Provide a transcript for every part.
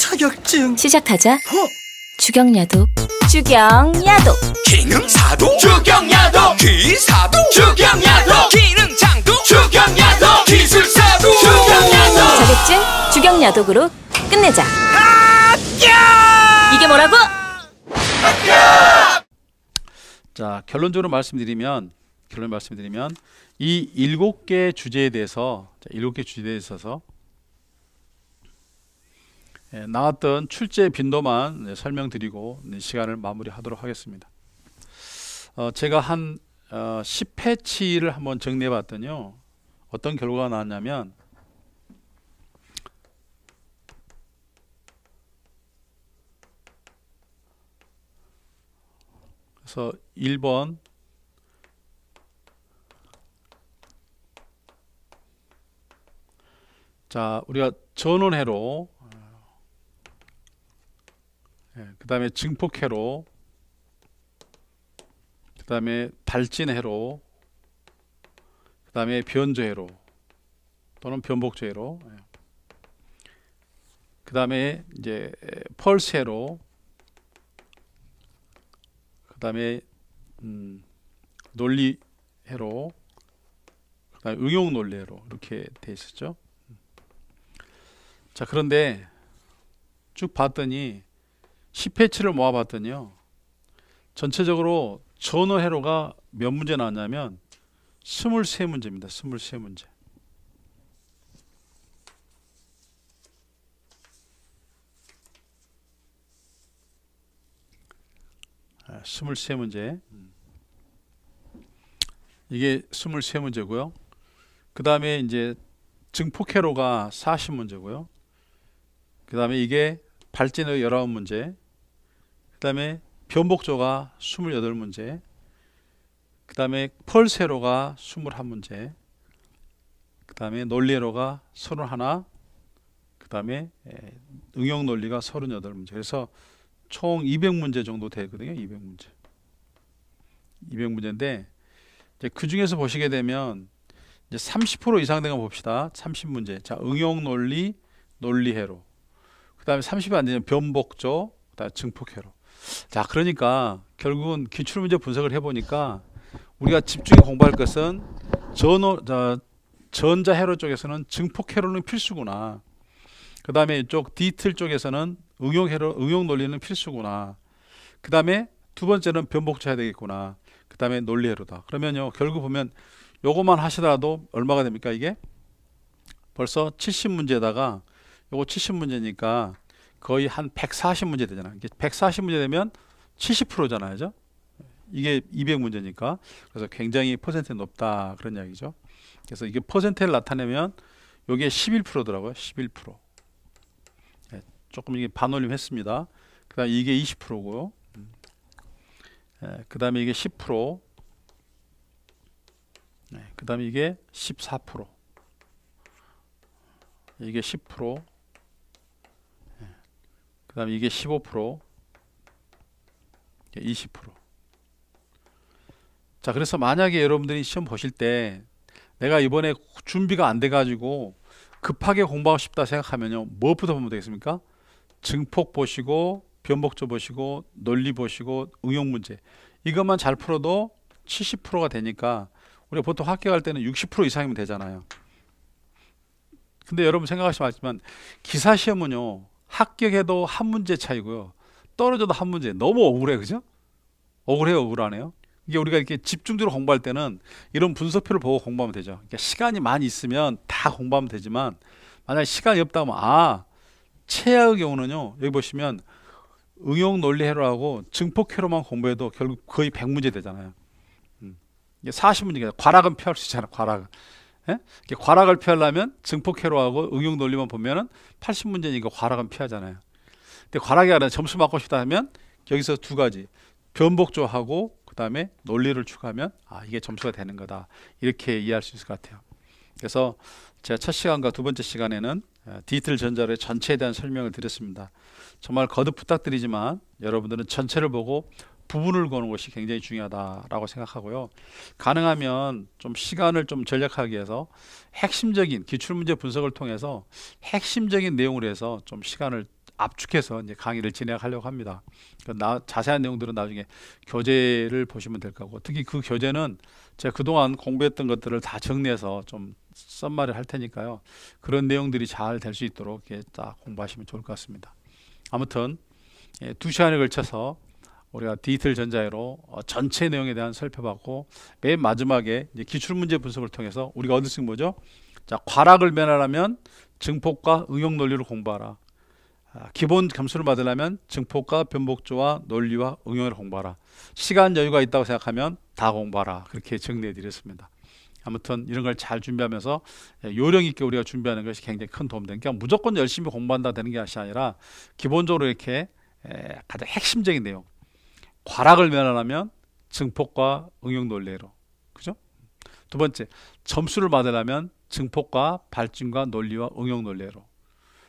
자격증 시작하자. 주경야독 주경야독 기능사도 주경야독 기사도 주경야독 기능장도 주경야독 기술사도 주경야독 자격증 주경야독으로 끝내자. 이게 뭐라고? 자, 결론적으로 말씀드리면 이 7개 주제에 대해서 7개 주제에 있어서 나왔던 출제 빈도만 설명드리고 시간을 마무리하도록 하겠습니다. 제가 한 10회치를 한번 정리해 봤더니요, 어떤 결과가 나왔냐면 그래서 1번 자, 우리가 전원회로, 그 다음에 증폭회로, 그 다음에 발진회로, 그 다음에 변조회로 또는 변복조회로, 그 다음에 이제 펄스회로, 그 다음에 논리회로, 그 다음에 응용논리회로 이렇게 되어 있었죠. 자, 그런데 쭉 봤더니 10회치를 모아봤더니요, 전체적으로 전원회로가 몇 문제 나왔냐면 23문제입니다. 23문제. 아, 23문제. 이게 23문제고요. 그 다음에 이제 증폭회로가 40문제고요. 그 다음에 이게 발진의 19문제, 그 다음에 변복조가 28문제, 그 다음에 펄세로가 21문제, 그 다음에 논리로가 31, 그 다음에 응용논리가 38문제. 그래서 총 200문제 정도 되거든요. 200문제. 200문제인데 그 중에서 보시게 되면 이제 30% 이상 된 거 봅시다. 30문제. 자, 응용논리, 논리회로, 그 다음에 30이 안 되면 변복조, 그 다음에 증폭회로. 자, 그러니까 결국은 기출문제 분석을 해보니까 우리가 집중히 공부할 것은 전자회로 쪽에서는 증폭회로는 필수구나, 그 다음에 이쪽 디틀 쪽에서는 응용논리는 필수구나, 그 다음에 두 번째는 변복조 해야 되겠구나, 그 다음에 논리회로다. 그러면요, 결국 보면 요것만 하시더라도 얼마가 됩니까? 이게 벌써 70문제에다가 요거 70문제니까 거의 한 140문제 되잖아. 이게 140문제 되면 70%잖아요. 그죠? 이게 200문제니까. 그래서 굉장히 퍼센트가 높다, 그런 이야기죠. 그래서 이게 퍼센트를 나타내면 요게 11%더라고요. 11%. 네, 조금 이게 반올림 했습니다. 그 다음에 이게 20%고요. 네, 그 다음에 이게 10%. 네, 그 다음에 이게 14%. 이게 10%. 그 다음에 이게 15%, 20%. 자, 그래서 만약에 여러분들이 시험 보실 때 내가 이번에 준비가 안 돼가지고 급하게 공부하고 싶다 생각하면요, 무엇부터 보면 되겠습니까? 증폭 보시고, 변복조 보시고, 논리 보시고, 응용문제. 이것만 잘 풀어도 70%가 되니까, 우리가 보통 합격할 때는 60% 이상이면 되잖아요. 근데 여러분 생각하시면 알지만 기사시험은요, 합격해도 한 문제 차이고요, 떨어져도 한 문제. 너무 억울해, 그죠? 억울해요, 억울하네요. 이게 우리가 이렇게 집중적으로 공부할 때는 이런 분석표를 보고 공부하면 되죠. 그러니까 시간이 많이 있으면 다 공부하면 되지만, 만약에 시간이 없다 하면, 최하의 경우는요, 여기 보시면 응용 논리회로하고 증폭회로만 공부해도 결국 거의 100문제 되잖아요. 이게 40문제가 과락은 피할 수 있잖아요, 과락은. 예? 과락을 피하려면 증폭회로하고 응용 논리만 보면은 80문제니까 과락은 피하잖아요. 근데 과락이 아니라 점수 맞고 싶다 하면 여기서 두 가지, 변복조하고 그 다음에 논리를 추가하면 이게 점수가 되는 거다, 이렇게 이해할 수 있을 것 같아요. 그래서 제가 첫 시간과 두 번째 시간에는 디지털 전자의 전체에 대한 설명을 드렸습니다. 정말 거듭 부탁드리지만 여러분들은 전체를 보고 부분을 거는 것이 굉장히 중요하다라고 생각하고요, 가능하면 좀 시간을 좀 절약하기 위해서 핵심적인 기출문제 분석을 통해서 핵심적인 내용으로 해서 좀 시간을 압축해서 이제 강의를 진행하려고 합니다. 자세한 내용들은 나중에 교재를 보시면 될 거고, 특히 그 교재는 제가 그동안 공부했던 것들을 다 정리해서 좀 썸마리를 할 테니까요. 그런 내용들이 잘 될 수 있도록 이렇게 딱 공부하시면 좋을 것 같습니다. 아무튼 2시간에 걸쳐서 우리가 디지털 전자회로 전체 내용에 대한 살펴봤고, 맨 마지막에 이제 기출문제 분석을 통해서 우리가 얻을 수 있는 뭐죠? 자, 과락을 면하려면 증폭과 응용 논리를 공부하라. 기본 점수를 받으려면 증폭과 변복조와 논리와 응용을 공부하라. 시간 여유가 있다고 생각하면 다 공부하라. 그렇게 정리해 드렸습니다. 아무튼 이런 걸 잘 준비하면서 요령 있게 우리가 준비하는 것이 굉장히 큰 도움이 되는, 그러니까 무조건 열심히 공부한다 되는 것이 아니라 기본적으로 이렇게 가장 핵심적인 내용, 과락을 면하려면 증폭과 응용 논리로, 그죠? 두 번째, 점수를 받으려면 증폭과 발진과 논리와 응용 논리로.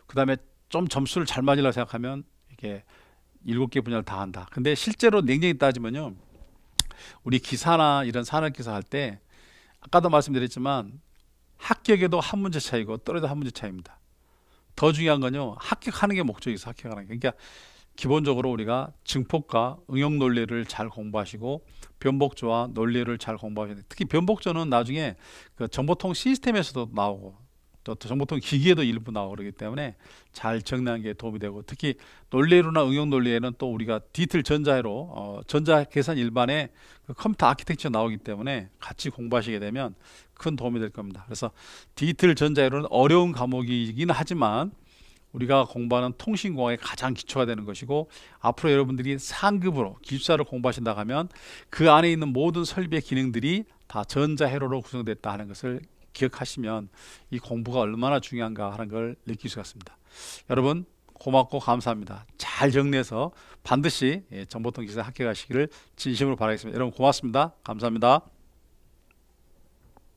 그 다음에 좀 점수를 잘 맞으려고 생각하면 이렇게 7개 분야를 다 한다. 근데 실제로 냉정히 따지면요, 우리 기사나 이런 산업기사 할 때 아까도 말씀드렸지만 합격에도 한 문제 차이고 떨어져도 한 문제 차이입니다. 더 중요한 건요, 합격하는 게 목적이 있어. 합격하는 게. 그러니까 기본적으로 우리가 증폭과 응용 논리를 잘 공부하시고 변복조와 논리를 잘 공부하셔야 돼요. 특히 변복조는 나중에 그 정보통 시스템에서도 나오고 또 정보통 기기에도 일부 나오고 그러기 때문에 잘 정리하는 게 도움이 되고, 특히 논리로나 응용 논리에는 또 우리가 디지털 전자회로 전자계산 일반에 그 컴퓨터 아키텍처 나오기 때문에 같이 공부하시게 되면 큰 도움이 될 겁니다. 그래서 디지털 전자회로는 어려운 과목이긴 하지만 우리가 공부하는 통신공학의 가장 기초가 되는 것이고, 앞으로 여러분들이 상급으로 기술사를 공부하신다 하면 그 안에 있는 모든 설비의 기능들이 다 전자회로로 구성됐다 하는 것을 기억하시면 이 공부가 얼마나 중요한가 하는 걸 느낄 수 있습니다. 여러분 고맙고 감사합니다. 잘 정리해서 반드시 정보통기사 합격하시기를 진심으로 바라겠습니다. 여러분 고맙습니다. 감사합니다.